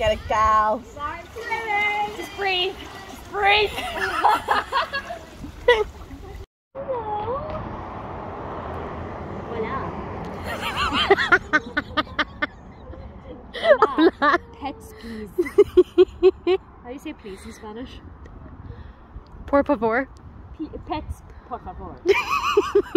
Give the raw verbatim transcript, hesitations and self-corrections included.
Get it, gal. Sorry, just breathe. Just breathe. Hola. Pets, please. How do you say please in Spanish? Por favor. P pets, por favor.